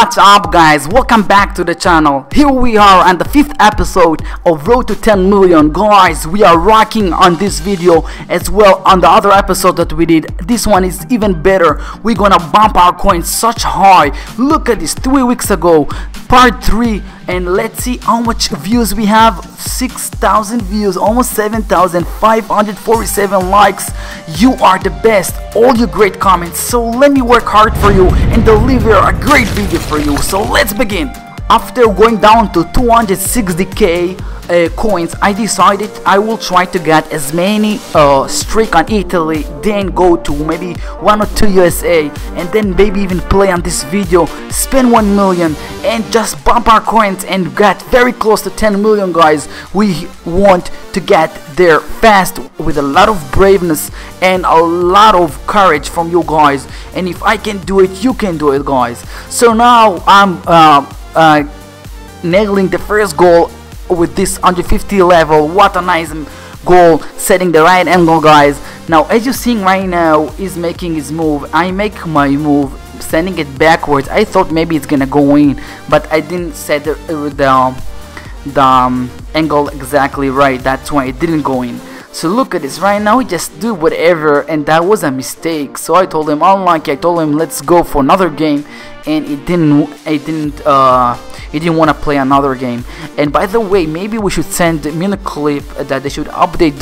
What's up, guys? Welcome back to the channel. Here we are on the 5th episode of Road to 10 Million. Guys, we are rocking on this video as well on the other episode that we did. This one is even better. We're gonna bump our coins such high. Look at this, 3 weeks ago, part 3. And let's see how much views we have. 6,000 views, almost 7,000, 547 likes. You are the best, all your great comments. So let me work hard for you and deliver a great video for you. So let's begin. After going down to 260k coins, I decided I will try to get as many streak on Italy, then go to maybe 1 or 2 USA, and then maybe even play on this video, spend 1 million and just pump our coins and get very close to 10 million, guys. We want to get there fast with a lot of braveness and a lot of courage from you guys, and if I can do it, you can do it, guys. So now I'm nailing the first goal with this 150 level. What a nice goal, setting the right angle, guys. Now as you're seeing right now, is making his move, I make my move, sending it backwards. I thought maybe it's gonna go in, but I didn't set the angle exactly right, that's why it didn't go in. So look at this right now, we just do whatever, and that was a mistake. So I told him, unlucky, I told him let's go for another game, and he didn't want to play another game. And by the way, maybe we should send Mina clip that they should update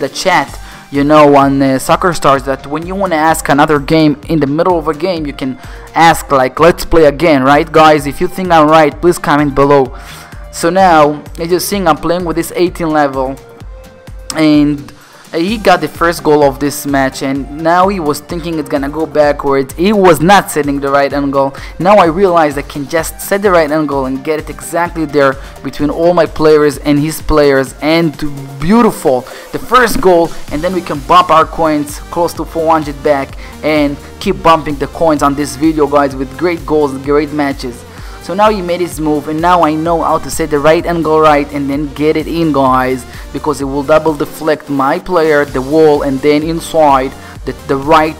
the chat, you know, on Soccer Stars, that when you want to ask another game in the middle of a game, you can ask like let's play again, right, guys? If you think I'm right, please comment below. So now as you're seeing, I'm playing with this 18 level, and he got the first goal of this match, and now he was thinking it's gonna go backwards. He was not setting the right angle. Now I realized I can just set the right angle and get it exactly there between all my players and his players, and beautiful, the first goal. And then we can bump our coins close to 400 back and keep bumping the coins on this video, guys, with great goals and great matches. So now he made his move, and now I know how to set the right angle right and then get it in, guys, because it will double deflect my player, the wall, and then inside the right,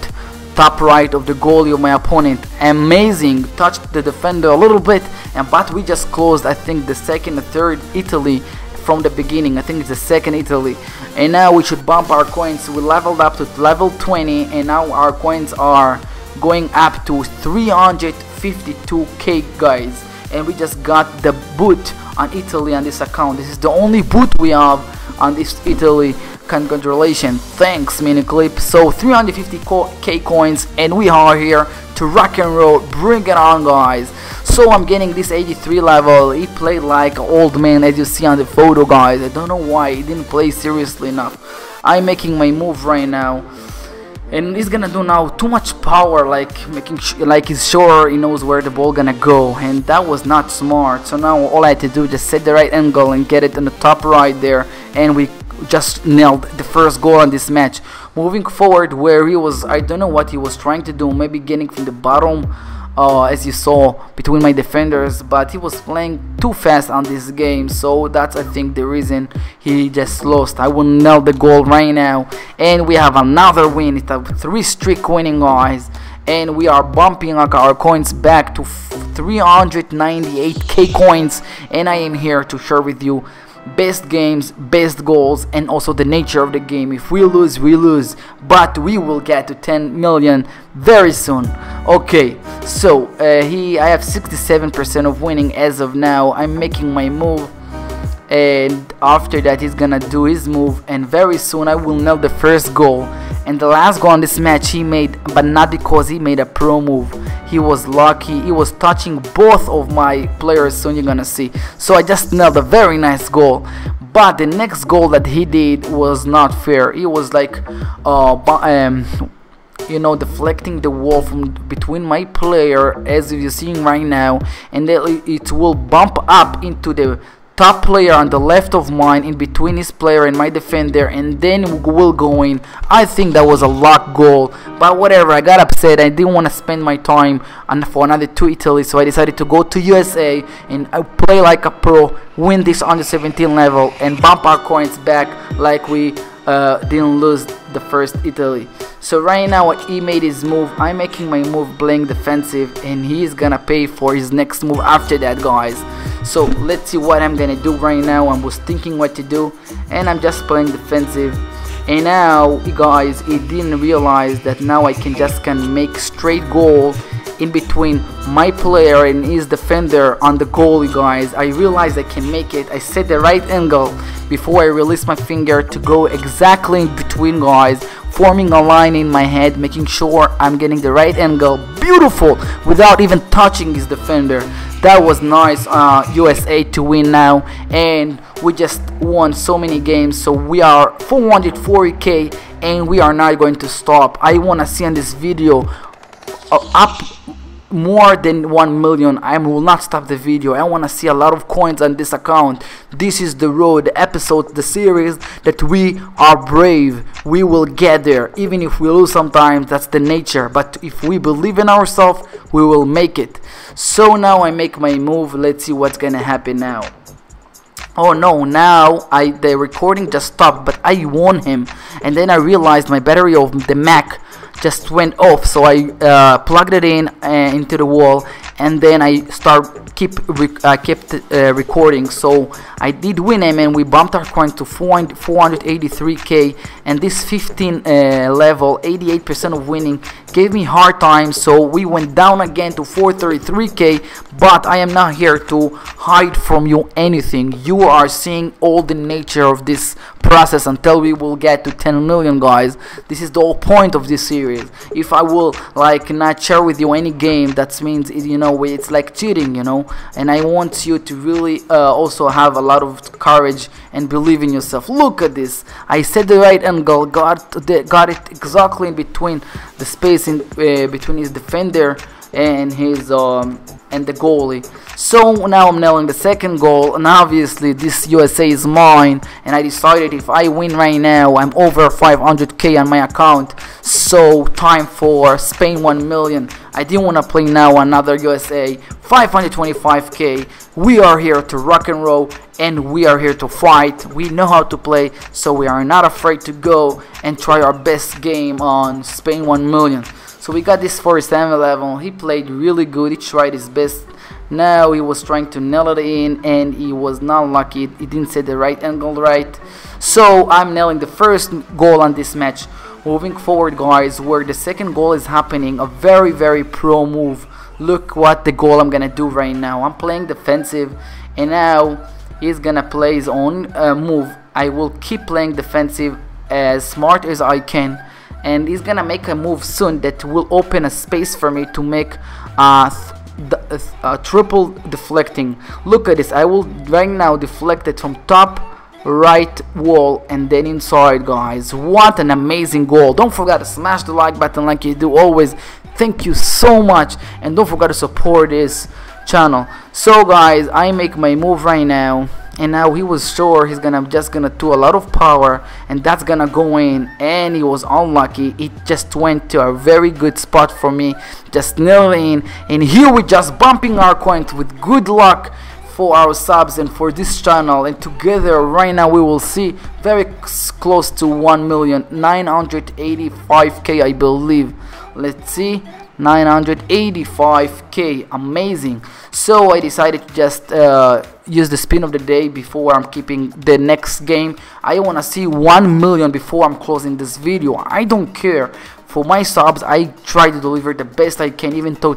top right of the goalie of my opponent. Amazing, touched the defender a little bit, and but we just closed, I think, the second or third Italy from the beginning. I think it's the second Italy, and now we should bump our coins. We leveled up to level 20, and now our coins are going up to 352k, guys, and we just got the boot on Italy on this account. This is the only boot we have on this Italy. Congratulations, thanks Miniclip. So 350k coins, and we are here to rock and roll, bring it on, guys. So I'm getting this 83 level. He played like an old man, as you see on the photo, guys. I don't know why he didn't play seriously enough. I'm making my move right now, and he's gonna do now too much power, like making like he's sure he knows where the ball gonna go, and that was not smart. So now all I had to do is just set the right angle and get it on the top right there, and we just nailed the first goal on this match. Moving forward, where he was, I don't know what he was trying to do, maybe getting from the bottom, as you saw, between my defenders, but he was playing too fast on this game, so that's, I think, the reason he just lost. I will nail the goal right now, and we have another win. It's a 3-streak winning, guys, and we are bumping our coins back to 398k coins, and I am here to share with you best games, best goals, and also the nature of the game. If we lose, we lose, but we will get to 10 million very soon. Okay, so I have 67% of winning as of now. I'm making my move, and after that he's gonna do his move, and very soon I will nail the first goal. And the last goal on this match he made, but not because he made a pro move. He was lucky, he was touching both of my players, soon you're gonna see. So I just nailed a very nice goal, but the next goal that he did was not fair. He was like you know, deflecting the wall from between my player, as you're seeing right now, and then it will bump up into the top player on the left of mine, in between his player and my defender, and then will go in. I think that was a luck goal, but whatever, I got upset. I didn't want to spend my time for another 2 Italy, so I decided to go to USA and I play like a pro, win this under 17 level, and bump our coins back like we didn't lose the first Italy. So right now what he made his move, I'm making my move playing defensive, and he's gonna pay for his next move after that, guys. So let's see what I'm gonna do right now. I was thinking what to do, and I'm just playing defensive. And now, guys, he didn't realize that now I can just can make straight goal in between my player and his defender on the goal, guys. I realized I can make it. I set the right angle before I release my finger to go exactly in between, guys, forming a line in my head, making sure I'm getting the right angle. Beautiful, without even touching his defender. That was nice. USA to win now, and we just won so many games. So we are 440k, and we are not going to stop. I want to see on this video up more than 1 million. I will not stop the video. I want to see a lot of coins on this account. This is the road, the episode, the series that we are brave. We will get there, even if we lose sometimes. That's the nature. But if we believe in ourselves, we will make it. So now I make my move. Let's see what's gonna happen now. Oh no, now the recording just stopped, but I won him, and then I realized my battery of the Mac just went off, so I plugged it in into the wall, and then I kept recording. So I did win him, and we bumped our coin to 483k, and this 15 level, 88% of winning, gave me hard time, so we went down again to 433k. But I am not here to hide from you anything. You are seeing all the nature of this process until we will get to 10 million, guys. This is the whole point of this series. If I will like not share with you any game, that means, you know, it's like cheating, you know. And I want you to really also have a lot of courage and believe in yourself. Look at this, I set the right angle, got it exactly in between the space in between his defender and his and the goalie. So now I'm nailing the second goal, and obviously this USA is mine, and I decided if I win right now, I'm over 500k on my account. So time for Spain 1 million. I didn't want to play now another USA. 525k. We are here to rock and roll, and we are here to fight. We know how to play, so we are not afraid to go and try our best game on Spain 1 million. So we got this 47 level. He played really good. He tried his best. Now he was trying to nail it in, and he was not lucky. He didn't set the right angle right. So I'm nailing the first goal on this match. Moving forward, guys, where the second goal is happening, a very, very pro move. Look what the goal I'm gonna do right now. I'm playing defensive, and now he's gonna play his own move. I will keep playing defensive as smart as I can, and he's gonna make a move soon that will open a space for me to make a triple deflecting. Look at this, I will right now deflect it from top right wall and then inside, guys. What an amazing goal. Don't forget to smash the like button like you do always. Thank you so much, and don't forget to support this channel. So guys, I make my move right now, and now he was sure he's just gonna do a lot of power, and that's gonna go in, and he was unlucky. It just went to a very good spot for me, just nailing in. And here we just bumping our coins with good luck for our subs and for this channel, and together right now we will see very close to 1,985k, I believe. Let's see, 985k. Amazing. So I decided to just use the spin of the day before I'm keeping the next game. I want to see 1 million before I'm closing this video. I don't care. For my subs, I try to deliver the best I can, even though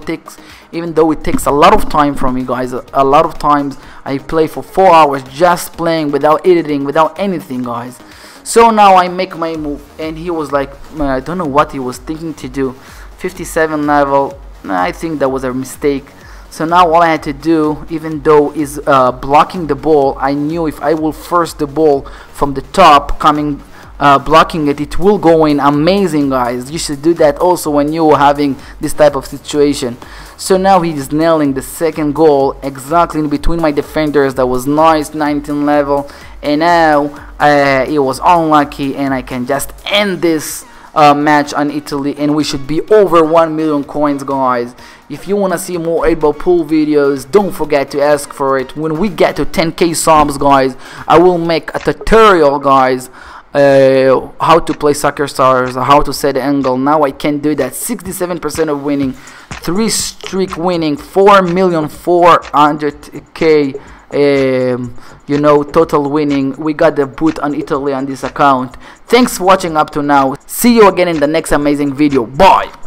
it takes a lot of time from you guys. A lot of times I play for 4 hours just playing, without editing, without anything, guys. So now I make my move, and he was like, I don't know what he was thinking to do. 57 level, I think that was a mistake. So now all I had to do, even though is blocking the ball, I knew if I will force the ball from the top coming, blocking it, it will go in. Amazing, guys. You should do that also when you are having this type of situation. So now he is nailing the second goal exactly in between my defenders. That was nice. 19 level, and now it was unlucky, and I can just end this match on Italy, and we should be over 1 million coins, guys. If you want to see more 8 Ball Pool videos, don't forget to ask for it. When we get to 10k subs, guys, I will make a tutorial, guys, how to play Soccer Stars, how to set angle. Now I can do that. 67% of winning, 3-streak winning, 4,400K. You know, total winning. We got the boot on Italy on this account. Thanks for watching up to now. See you again in the next amazing video. Bye.